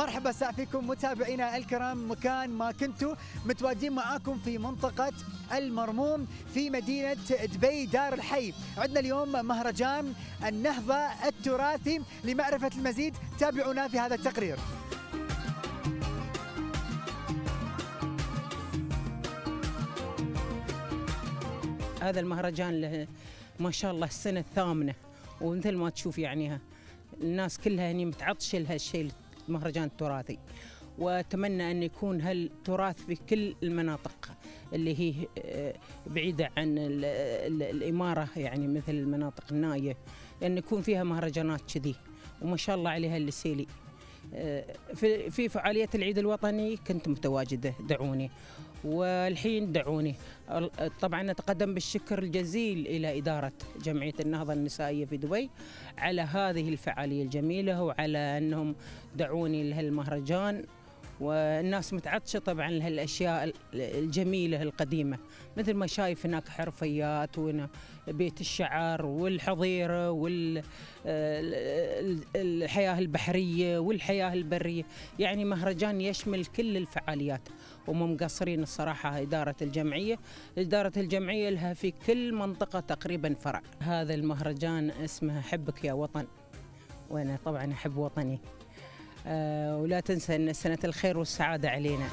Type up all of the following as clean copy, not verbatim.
مرحبا سا فيكم متابعينا الكرام مكان ما كنتوا، متواجدين معاكم في منطقة المرموم في مدينة دبي دار الحي. عندنا اليوم مهرجان النهضة التراثي، لمعرفة المزيد تابعونا في هذا التقرير. هذا المهرجان له ما شاء الله السنة الثامنة، ومثل ما تشوف يعني الناس كلها هني متعطشة لهالشيء المهرجان التراثي، واتمنى ان يكون هالتراث في كل المناطق اللي هي بعيدة عن الإمارة، يعني مثل المناطق النائية، لأن يكون فيها مهرجانات كذي وما شاء الله عليها السيلي. في فعالية العيد الوطني كنت متواجدة، دعوني والحين دعوني. طبعا أتقدم بالشكر الجزيل إلى إدارة جمعية النهضة النسائية في دبي على هذه الفعالية الجميلة، وعلى أنهم دعوني لهالمهرجان، والناس متعطشة طبعا لهالأشياء الجميلة القديمة، مثل ما شايف هناك حرفيات وهنا بيت الشعر والحظيرة والحياة البحرية والحياة البرية، يعني مهرجان يشمل كل الفعاليات ومو مقصرين الصراحة. إدارة الجمعية لها في كل منطقة تقريبا فرع. هذا المهرجان اسمه احبك يا وطن، وأنا طبعا أحب وطني، ولا تنسى أن سنة الخير والسعادة علينا.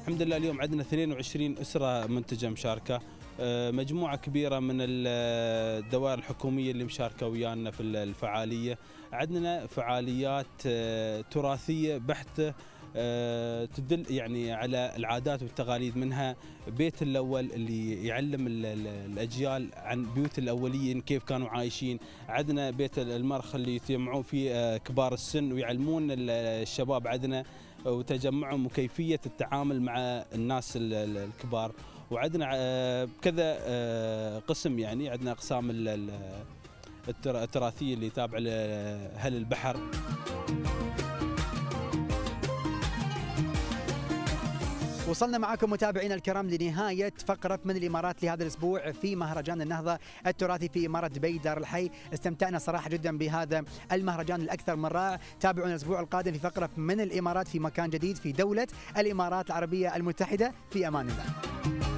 الحمد لله اليوم عندنا 22 أسرة منتجة مشاركة، مجموعة كبيرة من الدوائر الحكومية اللي مشاركة ويانا في الفعالية. عندنا فعاليات تراثية بحتة تدل يعني على العادات والتقاليد، منها بيت الأول اللي يعلم الأجيال عن بيوت الأوليين كيف كانوا عايشين. عندنا بيت المرخ اللي يتجمعون فيه كبار السن ويعلمون الشباب عندنا وتجمعهم وكيفية التعامل مع الناس الكبار. وعندنا كذا قسم، يعني عندنا أقسام التراثية اللي تابعة لأهل البحر. وصلنا معكم متابعينا الكرام لنهاية فقرة من الإمارات لهذا الأسبوع في مهرجان النهضة التراثي في إمارة دبي دار الحي. استمتعنا صراحة جدا بهذا المهرجان الأكثر من رائع. تابعونا الأسبوع القادم في فقرة من الإمارات في مكان جديد في دولة الإمارات العربية المتحدة. في أمان الله.